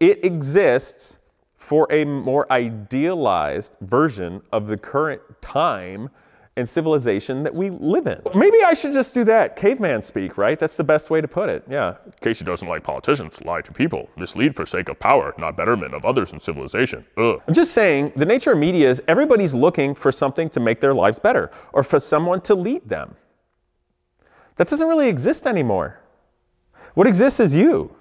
It exists for a more idealized version of the current time and civilization that we live in. Maybe I should just do that. Caveman speak, right? That's the best way to put it, yeah. Casey doesn't like politicians, lie to people, mislead for sake of power, not betterment of others in civilization, ugh. I'm just saying, the nature of media is everybody's looking for something to make their lives better, or for someone to lead them. That doesn't really exist anymore. What exists is you.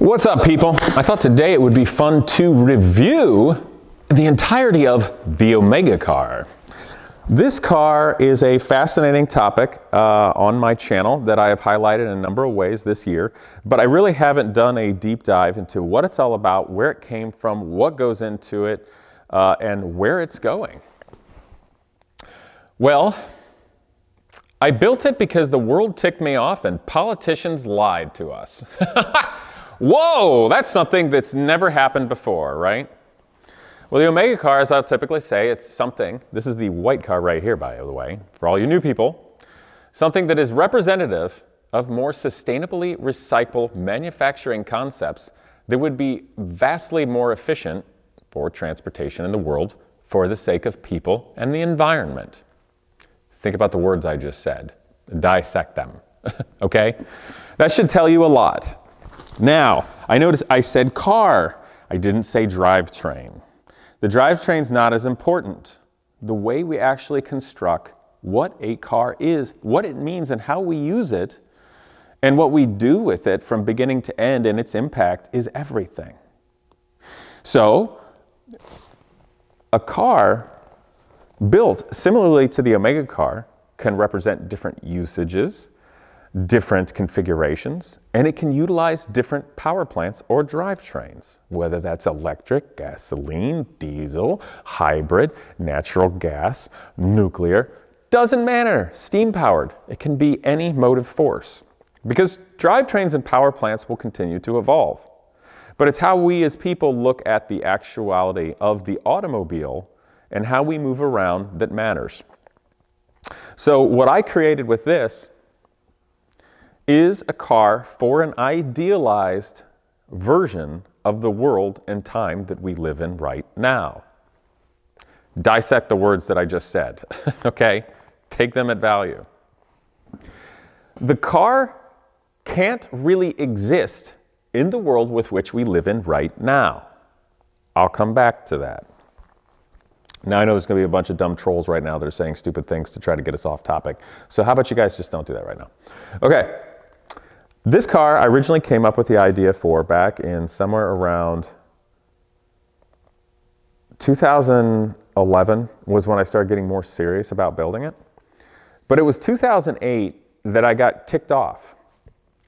What's up, people? I thought today it would be fun to review the entirety of the Omega car. This car is a fascinating topic on my channel that I have highlighted in a number of ways this year, but I really haven't done a deep dive into what it's all about, where it came from, what goes into it, and where it's going. Well, I built it because the world ticked me off and politicians lied to us. Whoa, that's something that's never happened before, right? Well, the Omega car, as I'll typically say, it's something, this is the white car right here, by the way, for all you new people, something that is representative of more sustainably recyclable manufacturing concepts that would be vastly more efficient for transportation in the world for the sake of people and the environment. Think about the words I just said. Dissect them, okay? That should tell you a lot. Now, I notice I said car, I didn't say drivetrain. The drivetrain's not as important. The way we actually construct what a car is, what it means and how we use it, and what we do with it from beginning to end and its impact is everything. So, a car built similarly to the Omega car can represent different usages, different configurations, and it can utilize different power plants or drivetrains, whether that's electric, gasoline, diesel, hybrid, natural gas, nuclear, doesn't matter, steam powered. It can be any motive force because drivetrains and power plants will continue to evolve. But it's how we as people look at the actuality of the automobile and how we move around that matters. So what I created with this is a car for an idealized version of the world and time that we live in right now. Dissect the words that I just said, okay? Take them at value. The car can't really exist in the world with which we live in right now. I'll come back to that. Now I know there's gonna be a bunch of dumb trolls right now that are saying stupid things to try to get us off topic. So how about you guys just don't do that right now? Okay. This car I originally came up with the idea for back in somewhere around 2011 was when I started getting more serious about building it. But it was 2008 that I got ticked off.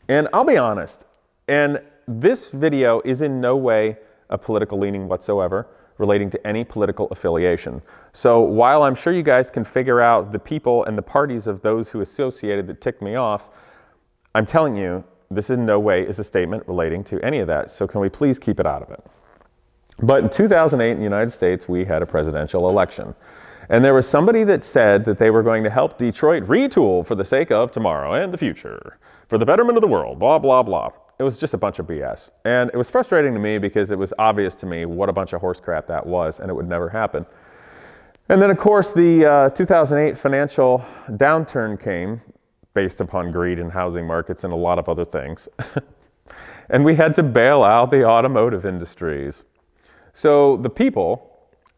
And I'll be honest, and this video is in no way a political leaning whatsoever relating to any political affiliation. So while I'm sure you guys can figure out the people and the parties of those who associated that ticked me off, I'm telling you, this in no way is a statement relating to any of that. So can we please keep it out of it? But in 2008 in the United States, we had a presidential election. And there was somebody that said that they were going to help Detroit retool for the sake of tomorrow and the future, for the betterment of the world, blah, blah, blah. It was just a bunch of BS. And it was frustrating to me because it was obvious to me what a bunch of horse crap that was and it would never happen. And then of course the 2008 financial downturn came based upon greed in housing markets and a lot of other things. And we had to bail out the automotive industries. So the people,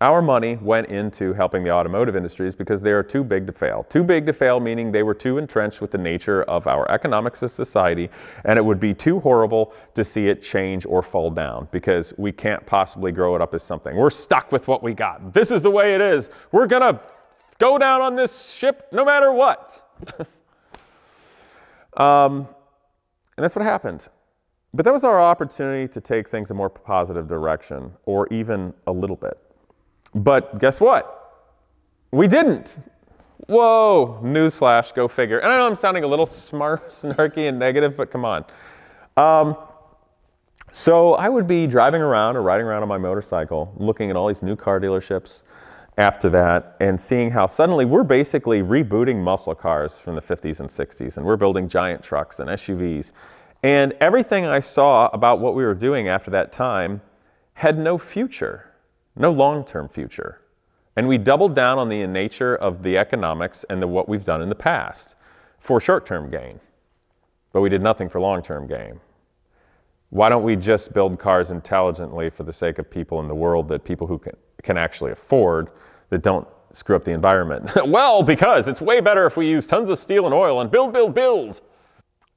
our money went into helping the automotive industries because they are too big to fail. Too big to fail, meaning they were too entrenched with the nature of our economics as society, and it would be too horrible to see it change or fall down because we can't possibly grow it up as something. We're stuck with what we got. This is the way it is. We're gonna go down on this ship no matter what. And that's what happened. But that was our opportunity to take things a more positive direction, or even a little bit. But guess what? We didn't. Whoa, newsflash, go figure. And I know I'm sounding a little smart, snarky, and negative, but come on. So I would be driving around or riding around on my motorcycle, looking at all these new car dealerships, after that and seeing how suddenly we're basically rebooting muscle cars from the 50s and 60s, and we're building giant trucks and SUVs. And everything I saw about what we were doing after that time had no future, no long-term future. And we doubled down on the nature of the economics and what we've done in the past for short-term gain, but we did nothing for long-term gain. Why don't we just build cars intelligently for the sake of people in the world, that people who can actually afford, that don't screw up the environment? Well, because it's way better if we use tons of steel and oil and build, build, build.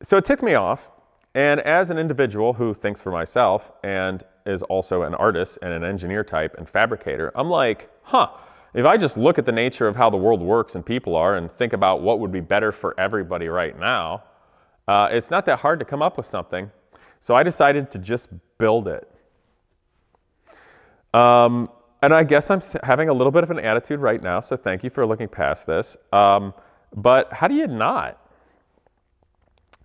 So it ticked me off. And as an individual who thinks for myself and is also an artist and an engineer type and fabricator, I'm like, huh, if I just look at the nature of how the world works and people are and think about what would be better for everybody right now, it's not that hard to come up with something. So I decided to just build it. And I guess I'm having a little bit of an attitude right now, so thank you for looking past this. But how do you not?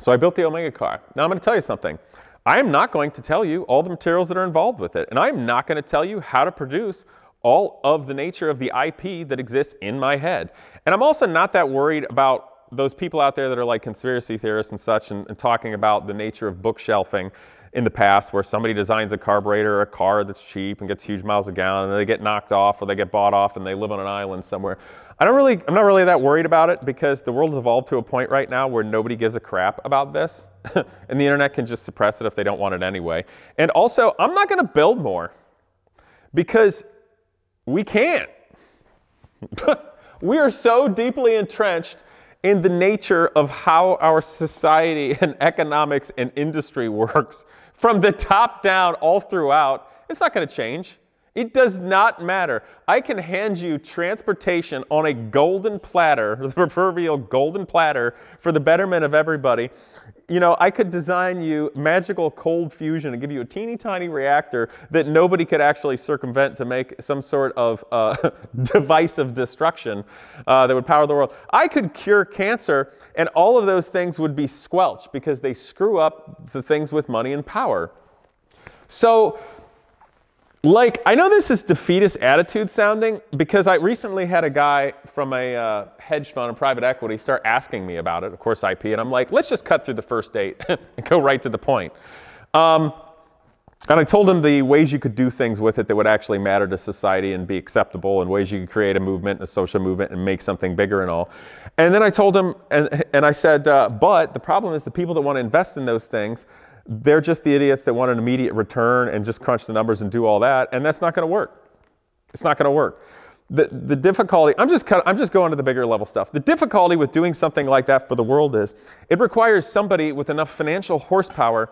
So I built the Omega car. Now I'm going to tell you something. I am not going to tell you all the materials that are involved with it, and I'm not going to tell you how to produce all of the nature of the IP that exists in my head. And I'm also not that worried about those people out there that are like conspiracy theorists and such and talking about the nature of bookshelving in the past, where somebody designs a carburetor or a car that's cheap and gets huge miles a gallon, and they get knocked off or they get bought off and they live on an island somewhere. I'm not really that worried about it, because the world's evolved to a point right now where nobody gives a crap about this, and the internet can just suppress it if they don't want it anyway. And also, I'm not going to build more, because we can't. We are so deeply entrenched in the nature of how our society and economics and industry works from the top down all throughout. It's not going to change. It does not matter. I can hand you transportation on a golden platter, the proverbial golden platter, for the betterment of everybody. You know, I could design you magical cold fusion and give you a teeny tiny reactor that nobody could actually circumvent to make some sort of device of destruction that would power the world. I could cure cancer, and all of those things would be squelched because they screw up the things with money and power. So, like, I know this is defeatist attitude sounding, because I recently had a guy from a hedge fund and private equity start asking me about it, of course IP, and I'm like, let's just cut through the first date and go right to the point. And I told him the ways you could do things with it that would actually matter to society and be acceptable, and ways you could create a movement and a social movement and make something bigger and all. And then I told him, and I said, but the problem is the people that want to invest in those things, they're just the idiots that want an immediate return and just crunch the numbers and do all that, and that's not going to work. It's not going to work. The difficulty, I'm just going to the bigger level stuff. The difficulty with doing something like that for the world is it requires somebody with enough financial horsepower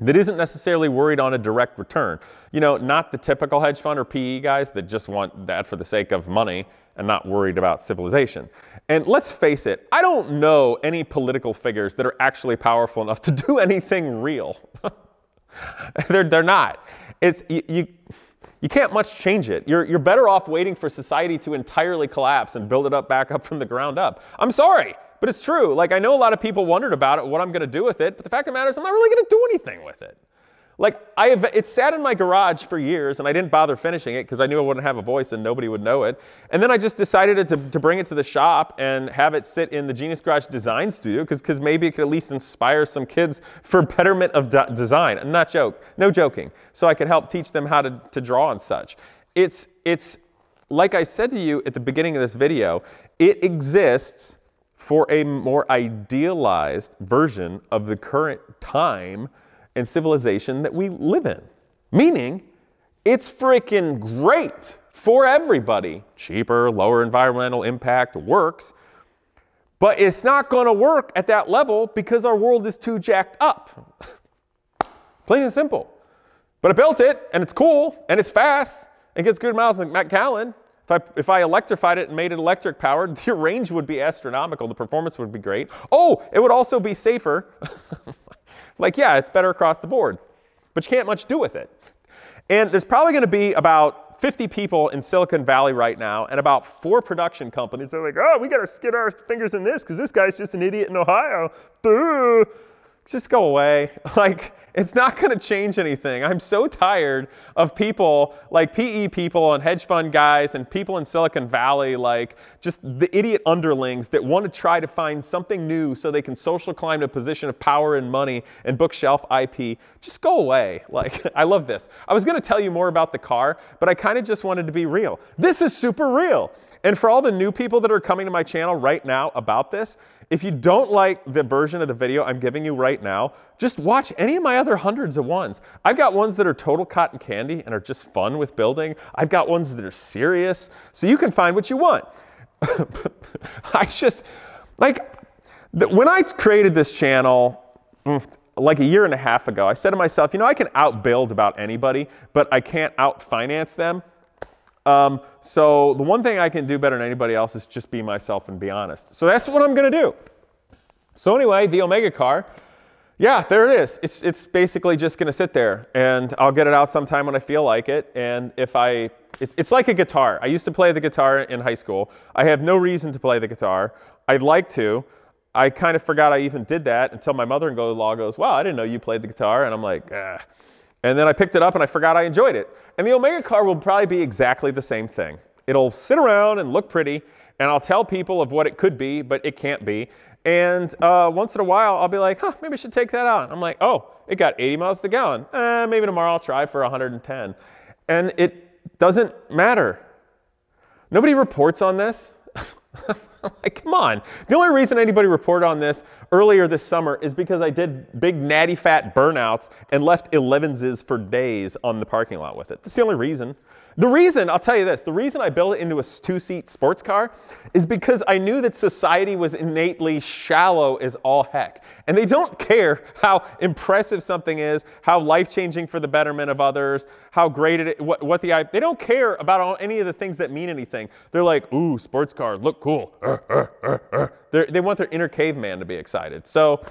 that isn't necessarily worried on a direct return. You know, not the typical hedge fund or PE guys that just want that for the sake of money and not worried about civilization. And let's face it, I don't know any political figures that are actually powerful enough to do anything real. They're not. It's, you can't much change it. You're better off waiting for society to entirely collapse and build it up back up from the ground up. I'm sorry, but it's true. Like, I know a lot of people wondered about it, what I'm gonna do with it, but the fact of the matter is I'm not really gonna do anything with it. Like, it sat in my garage for years, and I didn't bother finishing it because I knew I wouldn't have a voice and nobody would know it. And then I just decided to bring it to the shop and have it sit in the Genius Garage design studio, because maybe it could at least inspire some kids for betterment of design. I'm not joking. So I could help teach them how to draw and such. It's like I said to you at the beginning of this video, it exists for a more idealized version of the current time and civilization that we live in. Meaning, it's freaking great for everybody. Cheaper, lower environmental impact, works. But it's not gonna work at that level because our world is too jacked up. Plain and simple. But I built it, and it's cool, and it's fast, and gets good miles on the gallon. If I electrified it and made it electric powered, the range would be astronomical, the performance would be great. Oh, it would also be safer. Like, yeah, it's better across the board, but you can't much do with it. And there's probably going to be about 50 people in Silicon Valley right now and about 4 production companies that are like, oh, we got to skid our fingers in this because this guy's just an idiot in Ohio. Duh. just go away. Like, it's not going to change anything. I'm so tired of people like PE people and hedge fund guys and people in Silicon Valley, like just the idiot underlings that want to try to find something new so they can social climb to a position of power and money and bookshelf IP. Just go away. Like, I love this. I was going to tell you more about the car, but I kind of just wanted to be real. This is super real. And for all the new people that are coming to my channel right now about this, if you don't like the version of the video I'm giving you right now, just watch any of my other hundreds of ones. I've got ones that are total cotton candy and are just fun with building. I've got ones that are serious. So you can find what you want. I just, like, when I created this channel, like a year and a half ago, I said to myself, you know, I can outbuild about anybody, but I can't outfinance them. So the one thing I can do better than anybody else is just be myself and be honest. So that's what I'm going to do. So anyway, the Omega car, yeah, there it is. It's basically just going to sit there, and I'll get it out sometime when I feel like it. And if it's like a guitar. I used to play the guitar in high school. I have no reason to play the guitar. I'd like to. I kind of forgot I even did that until my mother-in-law goes, wow, I didn't know you played the guitar. And I'm like, ah. And then I picked it up and I forgot I enjoyed it. And the Omega car will probably be exactly the same thing. It'll sit around and look pretty, and I'll tell people of what it could be, but it can't be. And once in a while, I'll be like, huh, maybe I should take that out. I'm like, oh, it got 80 miles to the gallon. Maybe tomorrow I'll try for 110. And it doesn't matter. Nobody reports on this. Like, come on. The only reason anybody reported on this earlier this summer is because I did big natty fat burnouts and left 11s for days on the parking lot with it. That's the only reason. The reason, I'll tell you this, the reason I built it into a two-seat sports car is because I knew that society was innately shallow as all heck. And they don't care how impressive something is, how life-changing for the betterment of others, how great it is, they don't care about any of the things that mean anything. They're like, ooh, sports car, look cool. They want their inner caveman to be excited. So,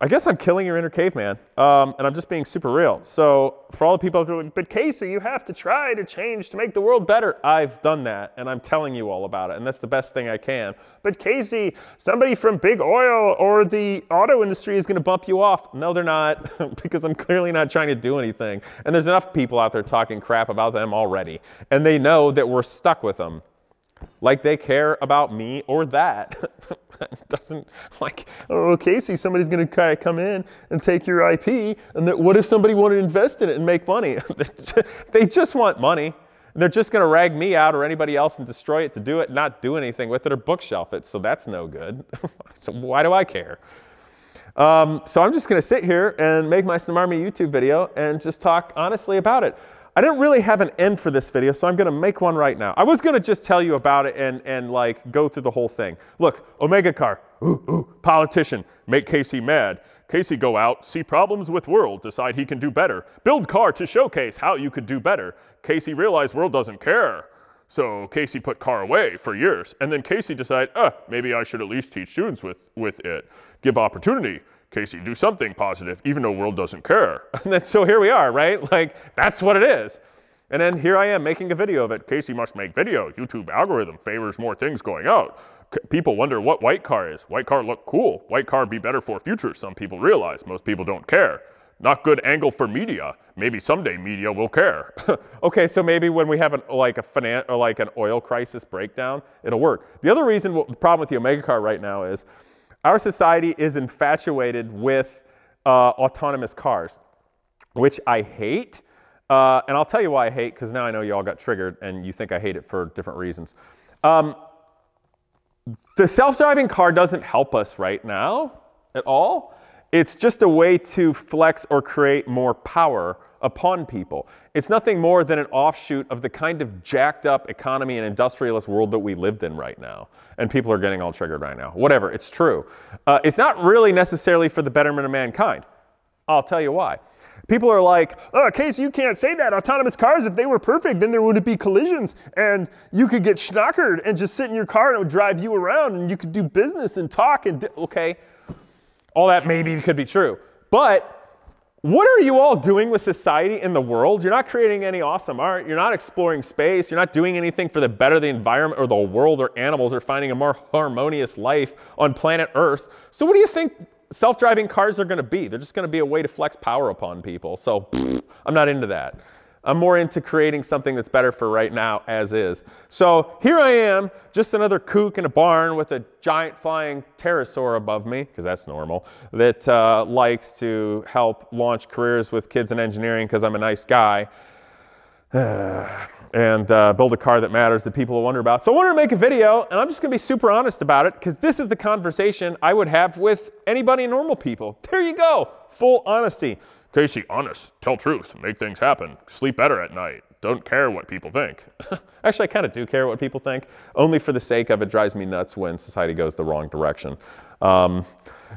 I guess I'm killing your inner caveman, and I'm just being super real. So for all the people that are like, but Casey, you have to try to change to make the world better. I've done that, and I'm telling you all about it, and that's the best thing I can. But Casey, somebody from big oil or the auto industry is going to bump you off. No, they're not, because I'm clearly not trying to do anything. And there's enough people out there talking crap about them already, and they know that we're stuck with them. Like they care about me or that. Doesn't, like, oh, Casey, somebody's going to kind of come in and take your IP, and that, what if somebody wanted to invest in it and make money? They just want money. They're just going to rag me out or anybody else and destroy it to do it, not do anything with it or bookshelf it, so that's no good. So why do I care? So I'm just going to sit here and make my Smarmy YouTube video and just talk honestly about it. I didn't really have an end for this video, so I'm going to make one right now. I was going to just tell you about it and like go through the whole thing. Look, Omega car, ooh, ooh, politician, make Casey mad. Casey go out, see problems with world, decide he can do better. Build car to showcase how you could do better. Casey realize world doesn't care. So Casey put car away for years. And then Casey decide, maybe I should at least teach students with it. Give opportunity. Casey, do something positive, even though world doesn't care. And then, so here we are, right? Like, that's what it is. And then here I am making a video of it. Casey must make video. YouTube algorithm favors more things going out. People wonder what white car is. White car look cool. White car be better for future. Some people realize. Most people don't care. Not good angle for media. Maybe someday media will care. Okay, so maybe when we have an oil crisis breakdown, it'll work. The other reason, the problem with the Omega car right now is, our society is infatuated with autonomous cars, which I hate. And I'll tell you why I hate, because now I know you all got triggered and you think I hate it for different reasons. The self-driving car doesn't help us right now at all. It's just a way to flex or create more power upon people. It's nothing more than an offshoot of the kind of jacked up economy and industrialist world that we lived in right now. And people are getting all triggered right now. Whatever, it's true. It's not really necessarily for the betterment of mankind. I'll tell you why. People are like, oh, Casey, you can't say that. Autonomous cars, if they were perfect, then there wouldn't be collisions. And you could get schnockered and just sit in your car and it would drive you around and you could do business and talk and okay. All that maybe could be true. But What are you all doing with society and the world? You're not creating any awesome art. You're not exploring space. You're not doing anything for the better of the environment or the world or animals or finding a more harmonious life on planet Earth. So what do you think self-driving cars are going to be? They're just going to be a way to flex power upon people. So I'm not into that. I'm more into creating something that's better for right now as is. So here I am, just another kook in a barn with a giant flying pterosaur above me, because that's normal, that likes to help launch careers with kids in engineering because I'm a nice guy, and build a car that matters that people will wonder about. So I wanted to make a video, and I'm just going to be super honest about it because this is the conversation I would have with anybody, normal people. There you go. Full honesty. Casey, honest, tell truth, make things happen, sleep better at night, don't care what people think. Actually, I kind of do care what people think, only for the sake of it drives me nuts when society goes the wrong direction.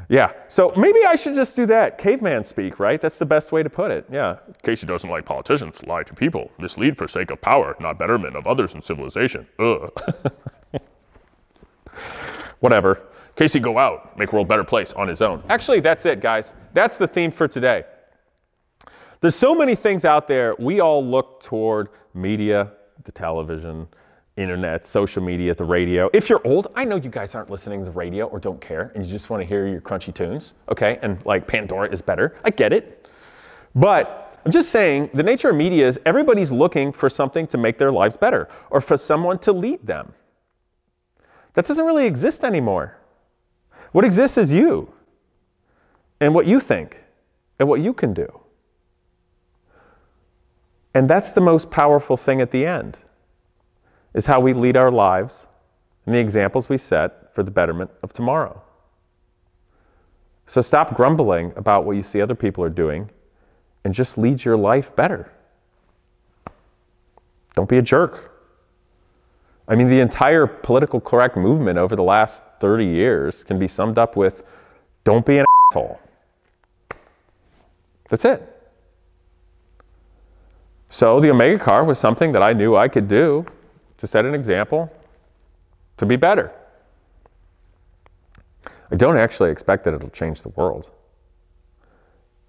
Yeah, so maybe I should just do that. Caveman speak, right? That's the best way to put it, yeah. Casey doesn't like politicians, lie to people, mislead for sake of power, not betterment of others in civilization. Ugh. Whatever. Casey, go out, make the world a better place on his own. Actually, that's it, guys. That's the theme for today. There's so many things out there. We all look toward media, the television, internet, social media, the radio. If you're old, I know you guys aren't listening to the radio or don't care, and you just want to hear your crunchy tunes, okay? And like Pandora is better. I get it. But I'm just saying the nature of media is everybody's looking for something to make their lives better or for someone to lead them. That doesn't really exist anymore. What exists is you and what you think and what you can do. And that's the most powerful thing at the end, is how we lead our lives and the examples we set for the betterment of tomorrow. So stop grumbling about what you see other people are doing and just lead your life better. Don't be a jerk. I mean, the entire political correct movement over the last 30 years can be summed up with, don't be an asshole. That's it. So the Omega car was something that I knew I could do to set an example to be better. I don't actually expect that it'll change the world,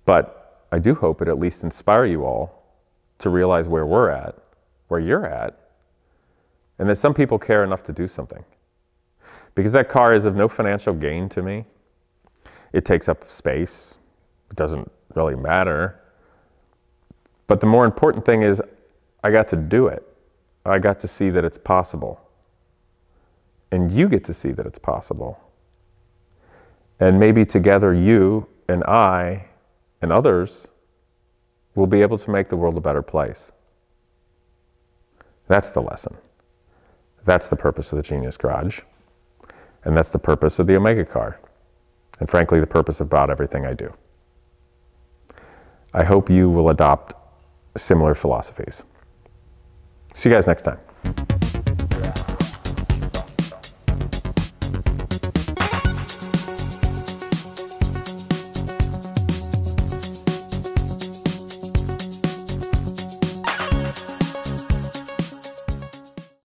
but I do hope it at least inspire you all to realize where we're at, where you're at, and that some people care enough to do something. Because that car is of no financial gain to me. It takes up space. It doesn't really matter. But the more important thing is I got to do it. I got to see that it's possible. And you get to see that it's possible. And maybe together you and I and others will be able to make the world a better place. That's the lesson. That's the purpose of the Genius Garage. And that's the purpose of the Omega car. And frankly, the purpose of about everything I do. I hope you will adopt similar philosophies. See you guys next time.